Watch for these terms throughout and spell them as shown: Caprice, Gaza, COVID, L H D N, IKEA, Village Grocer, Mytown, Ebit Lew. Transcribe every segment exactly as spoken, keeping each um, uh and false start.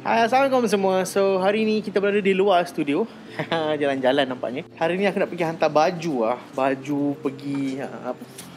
Hai, Assalamualaikum semua. So, hari ni kita berada di luar studio. Jalan-jalan nampaknya. Hari ni aku nak pergi hantar baju lah. Baju pergi apa?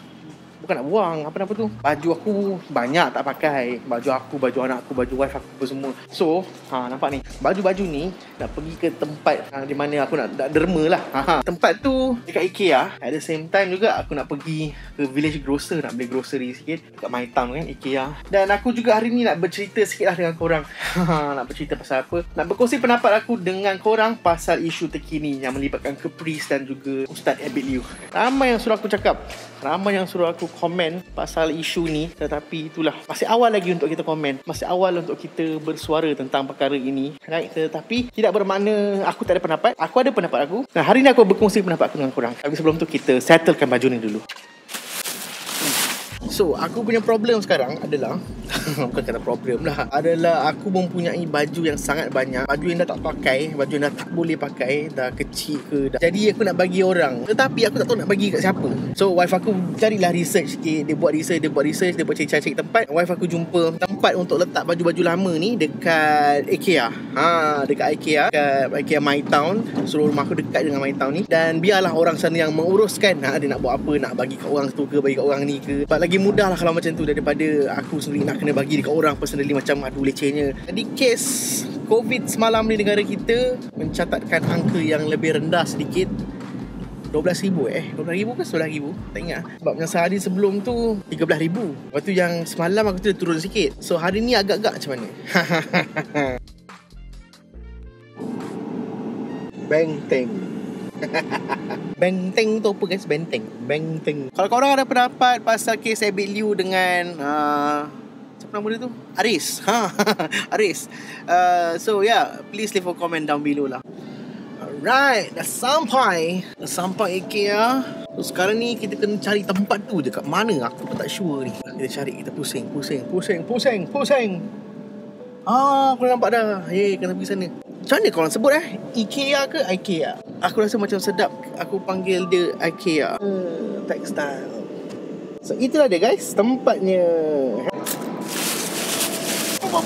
Bukan nak buang, apa-apa tu. Baju aku banyak tak pakai. Baju aku, baju anak aku, baju wife aku, apa semua. So, ha, nampak ni. Baju-baju ni nak pergi ke tempat ha, di mana aku nak, nak derma lah. Ha, tempat tu dekat IKEA. At the same time juga aku nak pergi ke Village Grocer, nak beli grocery sikit. Dekat Mytown kan, IKEA. Dan aku juga hari ni nak bercerita sikit lah dengan korang. Ha, nak bercerita pasal apa. Nak berkongsi pendapat aku dengan korang pasal isu terkini yang melibatkan Caprice dan juga Ustaz Ebit Lew. Ramai yang suruh aku cakap. Ramai yang suruh aku komen pasal isu ni. Tetapi itulah, masih awal lagi untuk kita komen. Masih awal untuk kita bersuara tentang perkara ini, right? Tetapi tidak bermakna aku tak ada pendapat. Aku ada pendapat aku. Nah, hari ni aku berkongsi pendapat aku dengan korang. Tapi sebelum tu kita settlekan baju ni dulu. So, aku punya problem sekarang adalah bukan kata problem lah, adalah aku mempunyai baju yang sangat banyak. Baju yang dah tak pakai, baju yang dah tak boleh pakai, dah kecil ke dah. Jadi aku nak bagi orang, tetapi aku tak tahu nak bagi kat siapa. So wife aku carilah research sikit. Dia buat research, dia buat research, dia buat cari-cari tempat. Wife aku jumpa tempat untuk letak baju-baju lama ni dekat IKEA. Ha, dekat IKEA, dekat IKEA Mytown. Suruh rumah aku dekat dengan Mytown ni. Dan biarlah orang sana yang menguruskan. Ha, dia nak buat apa, nak bagi kat orang tu ke, bagi kat orang ni ke. Sebab lagi mudah lah kalau macam tu daripada aku sendiri nak kena bagi dekat orang personally, macam aduh lecehnya. Jadi kes COVID semalam di negara kita mencatatkan angka yang lebih rendah sedikit, dua belas ribu eh dua belas ribu ke sebelas ribu, tak ingat. Sebab yang sehari sebelum tu tiga belas ribu. Lepas tu yang semalam aku tu turun sikit. So hari ni agak-agak macam mana. Benteng. Benteng tu apa guys? Benteng. Benteng. Kalau korang ada pendapat pasal kes Ebit Lew dengan uh, siapa nama dia tu? Aris. Ha, Aris. Uh, so yeah, please leave a comment down below lah. Alright, dah sampai. Dah sampai IKEA. So sekarang ni kita kena cari tempat tu je kat mana, aku pun tak sure ni. Kita cari, kita pusing, pusing, pusing, pusing, pusing. Ah, aku nampak dah. Hey, kena pergi sana. Macam mana korang sebut eh? IKEA ke IKEA? Aku rasa macam sedap. Aku panggil dia IKEA. Hmm, textile. So, itulah dia guys. Tempatnya. Oh,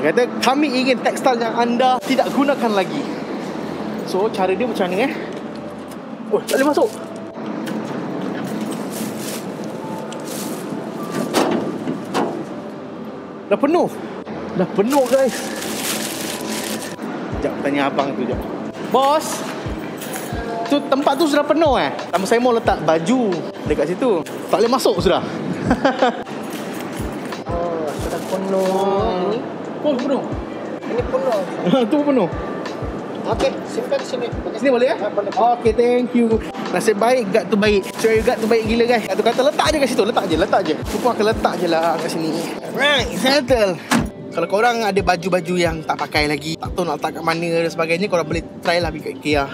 dia kata, kami ingin textile yang anda tidak gunakan lagi. So, cara dia macam mana eh? Oh, tak boleh masuk. Dah penuh. Dah penuh guys. Sekejap, tanya abang tu sekejap. Bos, tu tempat tu sudah penuh eh? Lama saya mau letak baju dekat situ. Tak boleh masuk sudah. Oh, sudah penuh. Oh, ini pun penuh. Ini penuh. Tu pun penuh. Okay, simpan sini. Sini boleh eh? Boleh. Okay, thank you. Nasib baik, guard tu baik. Cuy, guard tu baik gila guys. Guard tu kata letak je kat situ. Letak je, letak je. Kupu akan letak je lah kat sini. Right, settle. Kalau korang ada baju-baju yang tak pakai lagi, tak tahu nak letak kat mana dan sebagainya, korang boleh try lah pergi kat IKEA.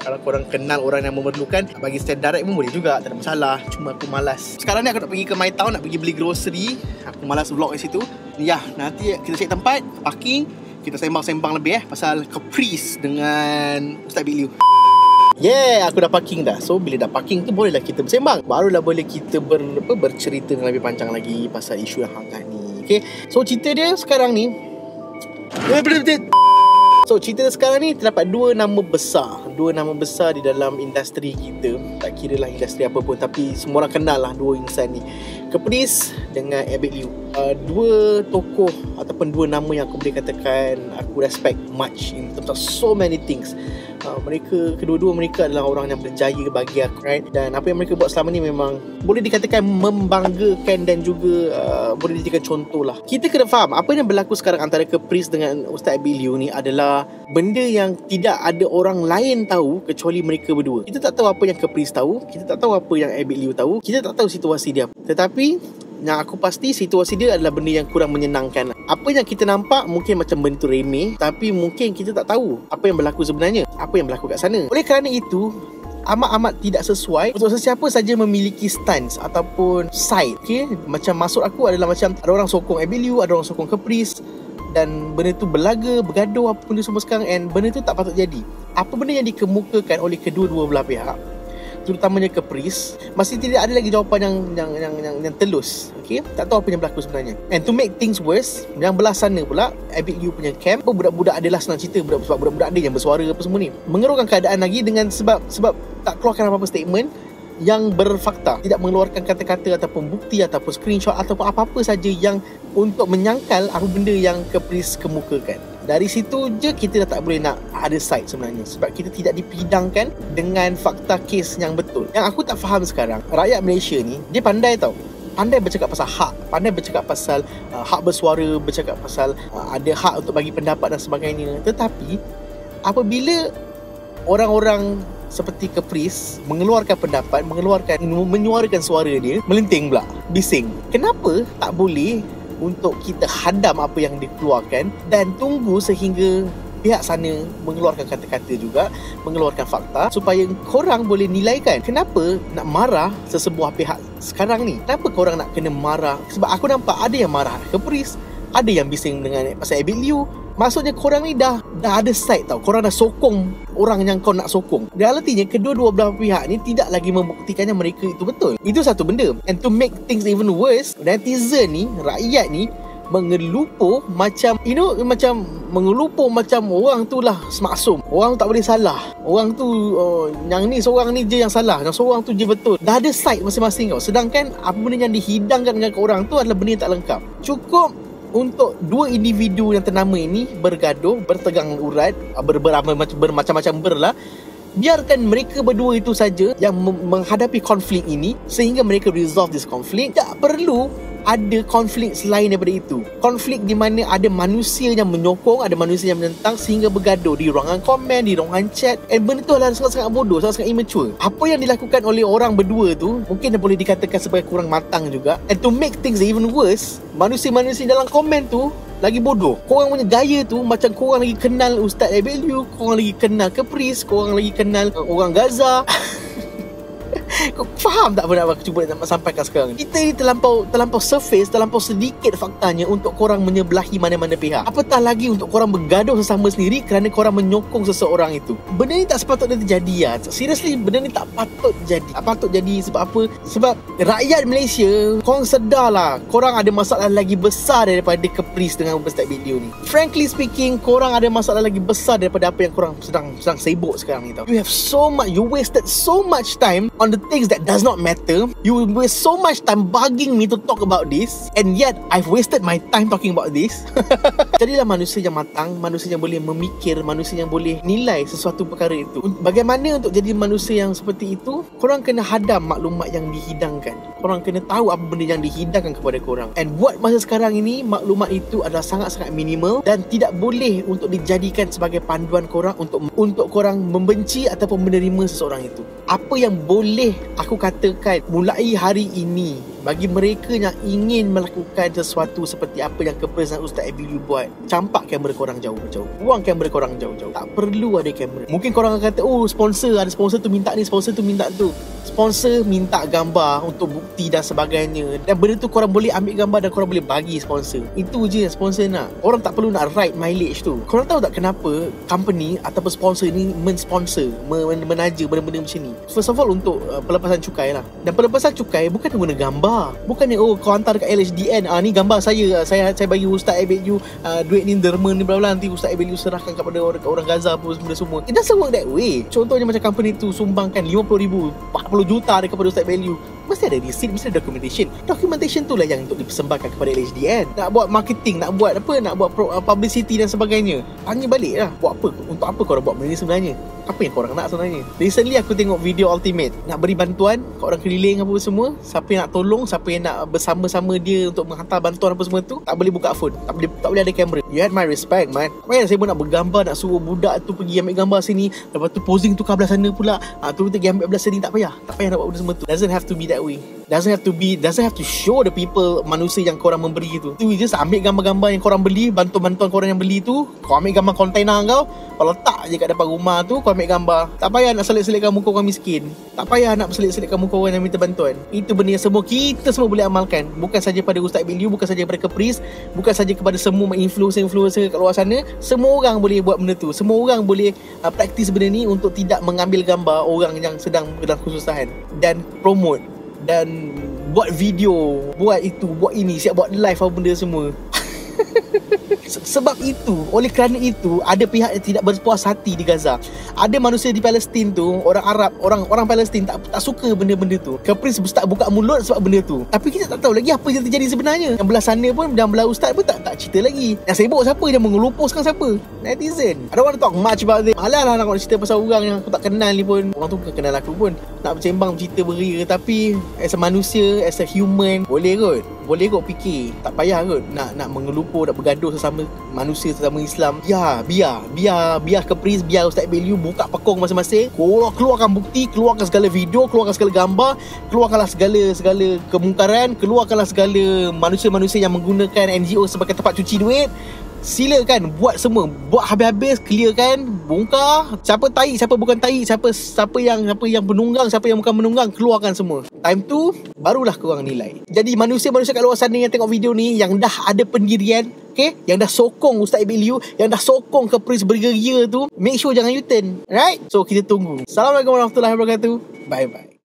Kalau korang kenal orang yang memerlukan, bagi secara direct pun boleh juga, tak ada masalah. Cuma aku malas. Sekarang ni aku nak pergi ke Mytown, nak pergi beli grocery. Aku malas vlog kat situ. Ya, nanti kita cari tempat, parking. Kita sembang-sembang lebih eh, pasal Caprice dengan Ustaz Ebit Lew. Yeah, aku dah parking dah. So, bila dah parking tu, bolehlah kita bersembang. Barulah boleh kita ber, apa, bercerita dengan lebih panjang lagi pasal isu yang hangat ni. Okay, so cerita dia sekarang ni So, cerita dia sekarang ni terdapat dua nama besar. Dua nama besar di dalam industri kita. Tak kira lah industri apa pun, tapi semua orang kenal lah dua insan ni, Caprice dengan Ebit Lew. uh, Dua tokoh ataupun dua nama yang aku boleh katakan aku respect much in terms of so many things. Uh, mereka, kedua-dua mereka adalah orang yang berjaya bagi aku, right? Dan apa yang mereka buat selama ni memang boleh dikatakan membanggakan dan juga uh, boleh dijadikan contoh lah. Kita kena faham apa yang berlaku sekarang antara Caprice dengan Ustaz Ebit Lew ni adalah benda yang tidak ada orang lain tahu kecuali mereka berdua. Kita tak tahu apa yang Caprice tahu, kita tak tahu apa yang Ebit Lew tahu, kita tak tahu situasi dia. Tetapi yang aku pasti, situasi dia adalah benda yang kurang menyenangkan. Apa yang kita nampak mungkin macam bentuk remeh, tapi mungkin kita tak tahu apa yang berlaku sebenarnya, apa yang berlaku kat sana. Oleh kerana itu, amat-amat tidak sesuai untuk sesiapa saja memiliki stance ataupun side. Okay? Macam maksud aku adalah macam ada orang sokong Ebit Lew, ada orang sokong Caprice. Dan benda tu berlaga, bergaduh, apa pun semua sekarang. And benda tu tak patut jadi. Apa benda yang dikemukakan oleh kedua-dua belah pihak, terutamanya Caprice, masih tidak ada lagi jawapan yang yang yang yang, yang telus. Okey, tak tahu apa yang berlaku sebenarnya. And to make things worse, yang belah sana pula Ebit Lew punya camp, budak-budak adalah senang cerita budak sebab budak-budak dia yang bersuara apa semua ni. Mengerukkan keadaan lagi dengan sebab sebab tak keluarkan apa-apa statement yang berfakta, tidak mengeluarkan kata-kata ataupun bukti ataupun screenshot ataupun apa-apa saja yang untuk menyangkal apa benda yang Caprice kemukakan. Dari situ je kita dah tak boleh nak ada side sebenarnya, sebab kita tidak dipidangkan dengan fakta kes yang betul. Yang aku tak faham sekarang, rakyat Malaysia ni dia pandai tau, pandai bercakap pasal hak, pandai bercakap pasal uh, hak bersuara, bercakap pasal uh, ada hak untuk bagi pendapat dan sebagainya. Tetapi apabila orang-orang seperti Caprice mengeluarkan pendapat, mengeluarkan menyuarakan suara dia, melenting pula, bising. Kenapa tak boleh untuk kita hadam apa yang dikeluarkan dan tunggu sehingga pihak sana mengeluarkan kata-kata juga, mengeluarkan fakta supaya korang boleh nilaikan? Kenapa nak marah sesebuah pihak sekarang ni? Kenapa korang nak kena marah? Sebab aku nampak ada yang marah Caprice, ada yang bising dengan pasal Ebit Lew. Maksudnya korang ni dah dah ada side tau, korang dah sokong orang yang kau nak sokong. Realitinya kedua-dua belah pihak ni tidak lagi membuktikannya mereka itu betul. Itu satu benda. And to make things even worse, netizen ni, rakyat ni mengelupo macam, you know, macam mengelupo macam orang tu lah maksum, orang tak boleh salah, orang tu uh, yang ni seorang ni je yang salah, yang seorang tu je betul. Dah ada side masing-masing tau. Sedangkan apa benda yang dihidangkan dengan orang tu adalah benda yang tak lengkap. Cukup untuk dua individu yang ternama ini bergaduh, bertegang urat, bermacam-macam ber, berlah. Biarkan mereka berdua itu saja yang menghadapi konflik ini sehingga mereka resolve this conflict. Tak perlu ada konflik selain daripada itu. Konflik di mana ada manusia yang menyokong, ada manusia yang menentang sehingga bergaduh di ruangan komen, di ruangan chat. And benda tu adalah sangat-sangat bodoh, sangat-sangat immature. Apa yang dilakukan oleh orang berdua tu mungkin boleh dikatakan sebagai kurang matang juga. And to make things even worse, manusia-manusia dalam komen tu lagi bodoh. Korang punya gaya tu macam korang lagi kenal Ustaz Ebit Lew, korang lagi kenal Caprice, korang lagi kenal uh, orang Gaza. Kau faham tak benda aku cuba nak sampaikan sekarang? Kita ni terlampau terlampau surface, terlampau sedikit faktanya untuk korang menyebelahi mana-mana pihak. Apatah lagi untuk korang bergaduh sesama sendiri kerana korang menyokong seseorang itu. Benda ni tak sepatutnya terjadi lah. Seriously, benda ni tak patut jadi. Tak patut jadi sebab apa? Sebab rakyat Malaysia, korang sedarlah korang ada masalah lagi besar daripada Caprice dengan Ustaz Ebit Lew ni. Frankly speaking, korang ada masalah lagi besar daripada apa yang korang sedang sedang sibuk sekarang ni tau. You have so much, you wasted so much time on the things that does not matter. You waste so much time bugging me to talk about this, and yet I've wasted my time talking about this. Jadilah manusia yang matang, manusia yang boleh memikir, manusia yang boleh nilai sesuatu perkara itu. Bagaimana untuk jadi manusia yang seperti itu? Korang kena hadam maklumat yang dihidangkan. Korang kena tahu apa benda yang dihidangkan kepada korang. And buat masa sekarang ini, maklumat itu adalah sangat-sangat minimal dan tidak boleh untuk dijadikan sebagai panduan korang untuk untuk korang membenci ataupun menerima seseorang itu. Apa yang boleh aku katakan mulai hari ini bagi mereka yang ingin melakukan sesuatu seperti apa yang Caprice dan Ustaz Ebit Lew buat, campak kamera korang jauh-jauh, buang kamera korang jauh-jauh. Tak perlu ada kamera. Mungkin korang akan kata, oh sponsor, ada sponsor tu minta ni, sponsor tu minta tu, sponsor minta gambar untuk bukti dan sebagainya. Dan benda tu korang boleh ambil gambar dan korang boleh bagi sponsor. Itu je yang sponsor nak. Orang tak perlu nak ride mileage tu. Korang tahu tak kenapa company ataupun sponsor ni mensponsor, menaja benda-benda macam ni? First of all, untuk uh, pelepasan cukai lah. Dan pelepasan cukai bukan guna gambar. Bukannya oh kau hantar dekat L H D N, ah, ni gambar saya, saya saya bagi Ustaz Ebit Lew, uh, duit ni derma ni bla bla, nanti Ustaz Ebit Lew serahkan kepada orang, orang Gaza apa semua semua. It doesn't work that way. Contohnya macam company tu sumbangkan lima puluh ribu, empat puluh juta dekat kepada Ustaz Ebit Lew, mesti ada receipt, mesti ada documentation. Documentation tu lah yang untuk dipersembahkan kepada L H D N. Nak buat marketing, nak buat apa, nak buat pro, uh, publicity dan sebagainya, tanya balik lah. Buat apa, untuk apa korang buat benda ni sebenarnya? Apa yang korang nak sebenarnya? Recently aku tengok video ultimate, nak beri bantuan kat orang keliling apa semua. Siapa yang nak tolong, siapa yang nak bersama-sama dia untuk menghantar bantuan apa semua tu, tak boleh buka phone, tak boleh tak boleh ada kamera. You had my respect man. Apa yang saya pun nak bergambar, nak suruh budak tu pergi ambil gambar sini, lepas tu posing tu kat belah sana pula, ha, tu kita pergi ambil belah sini, tak payah tak payah nak buat benda semua tu. Doesn't have to be that way. Doesn't have to be, doesn't have to show the people manusia yang korang memberi tu. Tu je, ambil gambar-gambar yang korang beli, bantuan-bantuan korang yang beli tu, kau ambil gambar kontainer kau, kau letak je kat depan rumah tu, kau ambil gambar. Tak payah nak selit-selitkan muka orang miskin, tak payah nak selit-selitkan muka orang yang minta bantuan. Itu benda yang semua kita semua boleh amalkan, bukan saja pada Ustaz Ebit Lew, bukan saja pada Caprice, bukan saja kepada semua influencer-influencer kat luar sana. Semua orang boleh buat benda tu, semua orang boleh uh, praktis benda ni untuk tidak mengambil gambar orang yang sedang dalam kesusahan, dan promote, dan buat video, buat itu, buat ini, siap buat live apa benda semua. Sebab itu, oleh kerana itu, ada pihak yang tidak berpuas hati di Gaza. Ada manusia di Palestin tu, orang Arab, orang orang Palestin tak tak suka benda-benda tu. Caprice tak buka mulut sebab benda tu. Tapi kita tak tahu lagi apa yang terjadi sebenarnya. Yang belah sana pun, yang belah ustaz pun tak tak cerita lagi. Yang sibuk siapa, yang mengelupuskan siapa? Netizen. I don't want to talk much about this. Malah lah nak cerita pasal orang yang aku tak kenal ni pun. Orang tu bukan kenal aku pun. Nak bercembang cerita beria, tapi as a manusia, as a human, boleh kot. Boleh kot fikir. Tak payah kot nak nak mengelupur, nak bergaduh sesama manusia sesama Islam. Ya, biar Biar Biar Caprice, biar Ustaz Ebit Lew buka pakong masing-masing. Korang keluarkan bukti, keluarkan segala video, keluarkan segala gambar, keluarkanlah segala segala kemungkaran, keluarkanlah segala manusia-manusia yang menggunakan N G O sebagai tempat cuci duit. Silakan buat semua, buat habis-habis, clearkan, bongkar siapa tahi, siapa bukan tahi, siapa siapa yang siapa yang penunggang, siapa yang bukan penunggang, keluarkan semua. Time tu barulah korang nilai. Jadi manusia-manusia kat luar sana yang tengok video ni, yang dah ada pendirian, okay, yang dah sokong Ustaz Ebit Lew, yang dah sokong Caprice bergeria tu, make sure jangan U-turn. Alright, so kita tunggu. Assalamualaikum warahmatullahi wabarakatuh. Bye-bye.